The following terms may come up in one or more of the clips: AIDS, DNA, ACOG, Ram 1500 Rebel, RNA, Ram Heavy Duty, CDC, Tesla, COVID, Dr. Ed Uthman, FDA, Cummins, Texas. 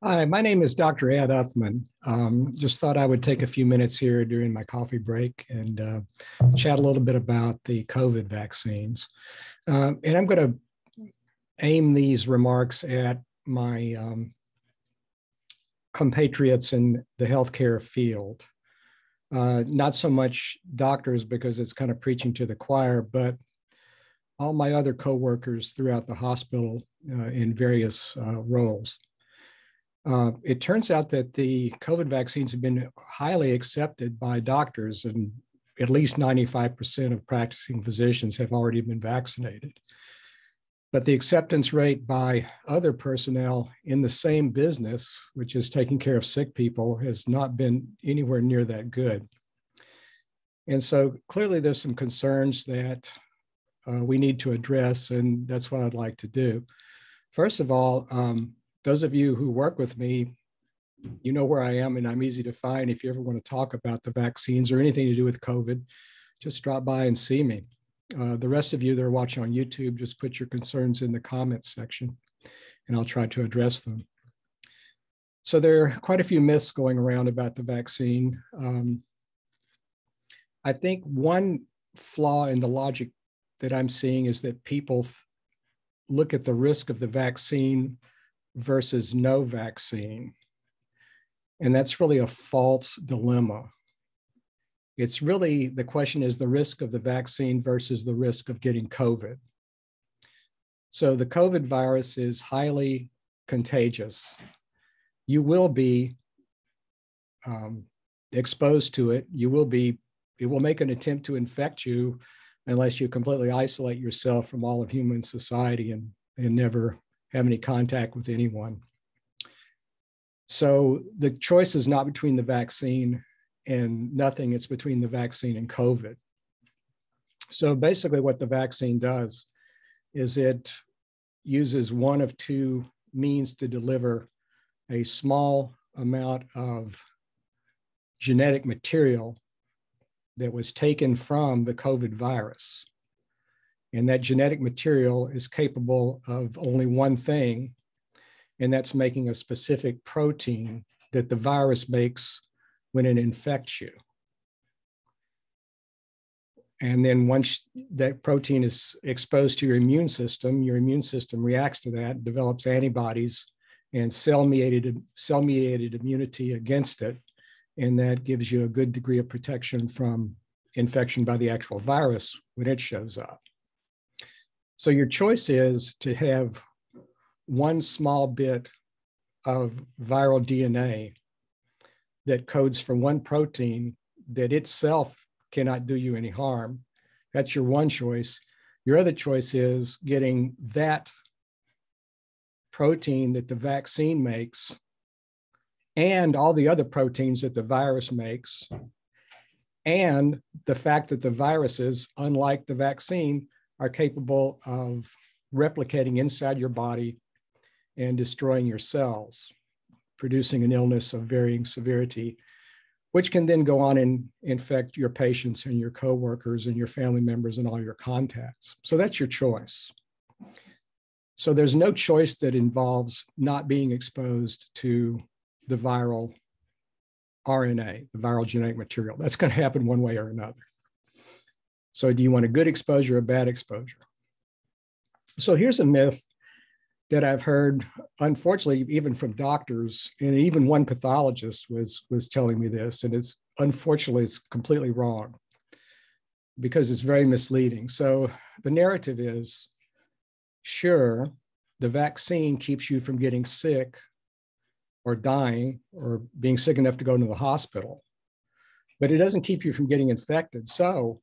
Hi, my name is Dr. Ed Uthman. Just thought I would take a few minutes here during my coffee break and chat a little bit about the COVID vaccines. And I'm going to aim these remarks at my compatriots in the healthcare field. Not so much doctors because it's kind of preaching to the choir, but all my other coworkers throughout the hospital in various roles. It turns out that the COVID vaccines have been highly accepted by doctors, and at least 95% of practicing physicians have already been vaccinated. But the acceptance rate by other personnel in the same business, which is taking care of sick people, has not been anywhere near that good. And so clearly there's some concerns that we need to address, and that's what I'd like to do. First of all, those of you who work with me, you know where I am, and I'm easy to find. If you ever want to talk about the vaccines or anything to do with COVID, just drop by and see me. The rest of you that are watching on YouTube, just put your concerns in the comments section, and I'll try to address them. So there are quite a few myths going around about the vaccine. I think one flaw in the logic that I'm seeing is that people look at the risk of the vaccine versus no vaccine. And that's really a false dilemma. It's really, the question is the risk of the vaccine versus the risk of getting COVID. So the COVID virus is highly contagious. You will be exposed to it. It will make an attempt to infect you unless you completely isolate yourself from all of human society and never have any contact with anyone. So the choice is not between the vaccine and nothing, it's between the vaccine and COVID. So basically what the vaccine does is it uses one of two means to deliver a small amount of genetic material that was taken from the COVID virus. And that genetic material is capable of only one thing, and that's making a specific protein that the virus makes when it infects you. And then once that protein is exposed to your immune system reacts to that, develops antibodies and cell-mediated immunity against it, and that gives you a good degree of protection from infection by the actual virus when it shows up. So your choice is to have one small bit of viral DNA that codes for one protein that itself cannot do you any harm. That's your one choice. Your other choice is getting that protein that the vaccine makes and all the other proteins that the virus makes, and the fact that the viruses, unlike the vaccine, are capable of replicating inside your body and destroying your cells, producing an illness of varying severity, which can then go on and infect your patients and your coworkers and your family members and all your contacts. So that's your choice. So there's no choice that involves not being exposed to the viral RNA, the viral genetic material. That's going to happen one way or another. So do you want a good exposure or a bad exposure? So here's a myth that I've heard, unfortunately, even from doctors, and even one pathologist was telling me this, and it's unfortunately, it's completely wrong because it's very misleading. So the narrative is, sure, the vaccine keeps you from getting sick or dying or being sick enough to go into the hospital, but it doesn't keep you from getting infected. So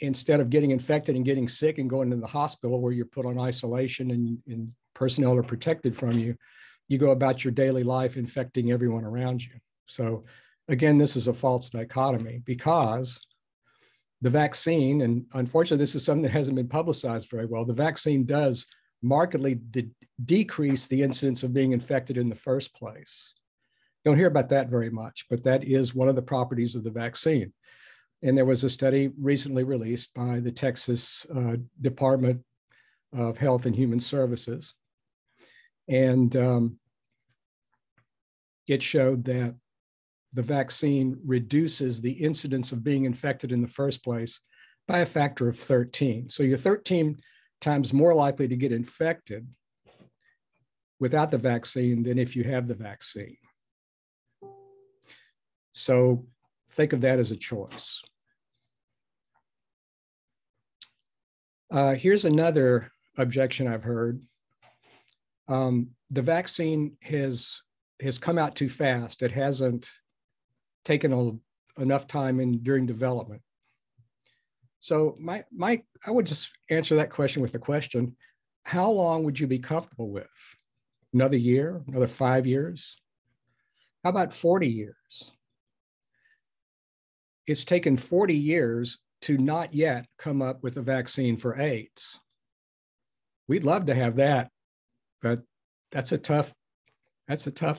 instead of getting infected and getting sick and going to the hospital where you're put on isolation and personnel are protected from you, you go about your daily life infecting everyone around you. So again, this is a false dichotomy because the vaccine, and unfortunately, this is something that hasn't been publicized very well, the vaccine does markedly decrease the incidence of being infected in the first place. Don't hear about that very much, but that is one of the properties of the vaccine. And there was a study recently released by the Texas Department of Health and Human Services. And it showed that the vaccine reduces the incidence of being infected in the first place by a factor of 13. So you're 13 times more likely to get infected without the vaccine than if you have the vaccine. So think of that as a choice. Here's another objection I've heard. The vaccine has come out too fast. It hasn't taken enough time during development. So I would just answer that question with the question, how long would you be comfortable with? Another year, another 5 years? How about 40 years? It's taken 40 years to not yet come up with a vaccine for AIDS. We'd love to have that, but that's a tough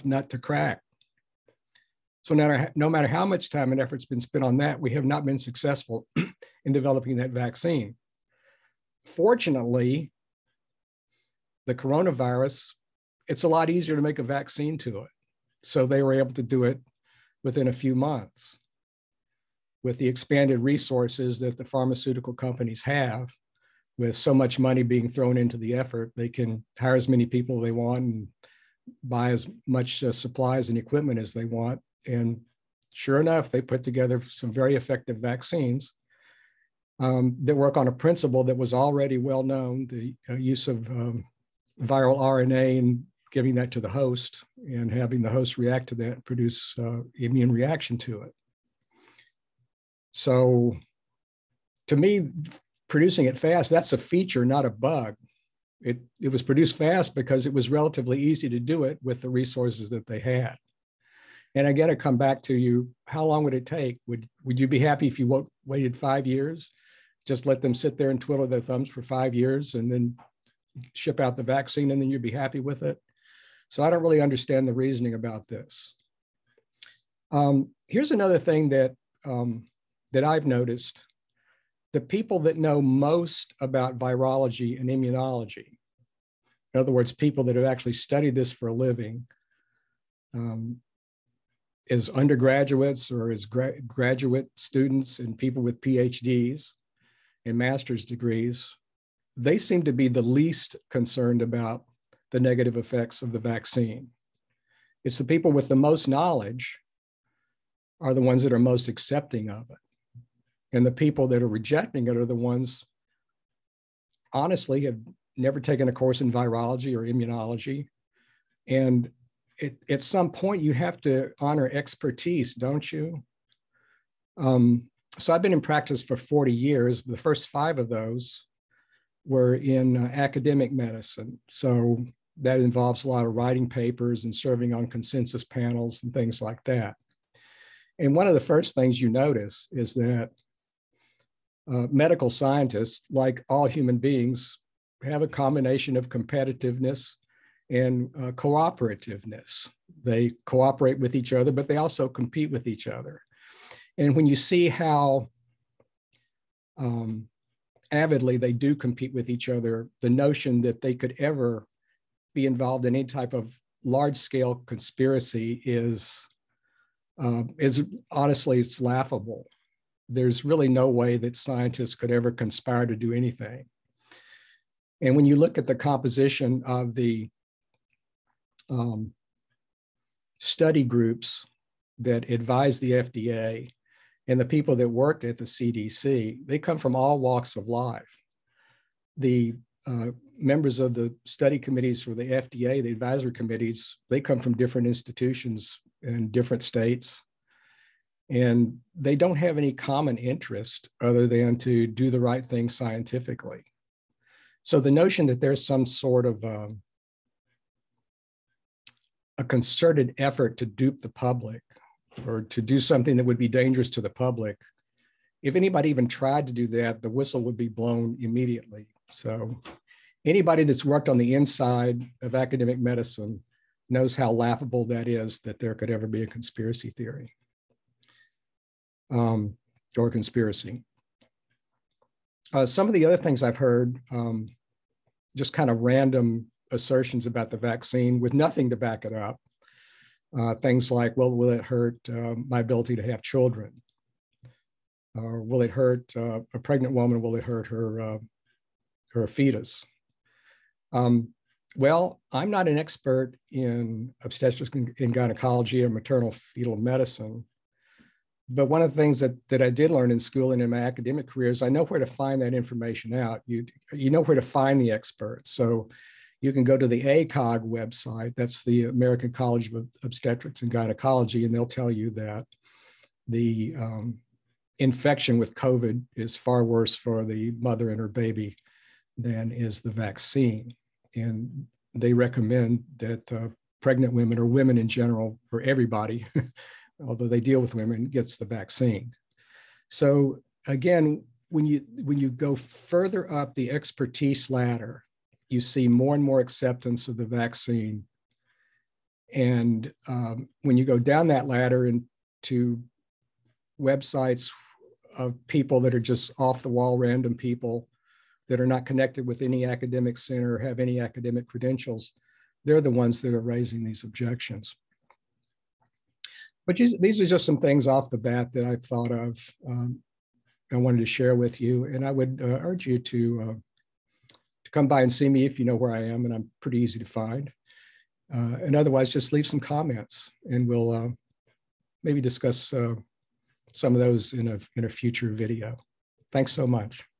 nut to crack. So no matter how much time and effort's been spent on that, we have not been successful in developing that vaccine. Fortunately, the coronavirus, it's a lot easier to make a vaccine to it. So they were able to do it within a few months with the expanded resources that the pharmaceutical companies have. With so much money being thrown into the effort, they can hire as many people they want and buy as much supplies and equipment as they want. And sure enough, they put together some very effective vaccines that work on a principle that was already well known, the use of viral RNA and giving that to the host and having the host react to that and produce immune reaction to it. So to me, producing it fast, that's a feature, not a bug. It was produced fast because it was relatively easy to do it with the resources that they had. And again, I come back to you, how long would it take? Would you be happy if you waited 5 years? Just let them sit there and twiddle their thumbs for 5 years and then ship out the vaccine and then you'd be happy with it? So I don't really understand the reasoning about this. Here's another thing that that I've noticed. The people that know most about virology and immunology, in other words, people that have actually studied this for a living, as undergraduates or as graduate students and people with PhDs and master's degrees, they seem to be the least concerned about the negative effects of the vaccine. It's the people with the most knowledge are the ones that are most accepting of it. And the people that are rejecting it are the ones, honestly, have never taken a course in virology or immunology. And at some point, you have to honor expertise, don't you? So I've been in practice for 40 years. The first 5 of those were in academic medicine. So that involves a lot of writing papers and serving on consensus panels and things like that. And one of the first things you notice is that medical scientists, like all human beings, have a combination of competitiveness and cooperativeness. They cooperate with each other, but they also compete with each other. And when you see how avidly they do compete with each other, the notion that they could ever be involved in any type of large-scale conspiracy is honestly, it's laughable. There's really no way that scientists could ever conspire to do anything. And when you look at the composition of the study groups that advise the FDA and the people that work at the CDC, they come from all walks of life. The members of the study committees for the FDA, the advisory committees, they come from different institutions in different states. And they don't have any common interest other than to do the right thing scientifically. So the notion that there's some sort of a concerted effort to dupe the public or to do something that would be dangerous to the public, if anybody even tried to do that, the whistle would be blown immediately. So anybody that's worked on the inside of academic medicine knows how laughable that is, that there could ever be a conspiracy theory or conspiracy. Some of the other things I've heard, just kind of random assertions about the vaccine with nothing to back it up. Things like, well, will it hurt my ability to have children? Or will it hurt a pregnant woman? Will it hurt her, her fetus? Well, I'm not an expert in obstetrics and gynecology or maternal fetal medicine, but one of the things that I did learn in school and in my academic career is I know where to find that information out. You know where to find the experts. So you can go to the ACOG website, that's the American College of Obstetrics and Gynecology, and they'll tell you that the infection with COVID is far worse for the mother and her baby than is the vaccine. And they recommend that pregnant women, or women in general, or everybody, although they deal with women, gets the vaccine. So again, when you go further up the expertise ladder, you see more and more acceptance of the vaccine. And when you go down that ladder into websites of people that are just off the wall, random people that are not connected with any academic center or have any academic credentials, they're the ones that are raising these objections. But these are just some things off the bat that I've thought of and I wanted to share with you. And I would urge you to come by and see me if you know where I am, and I'm pretty easy to find. And otherwise, just leave some comments, and we'll maybe discuss some of those in a future video. Thanks so much.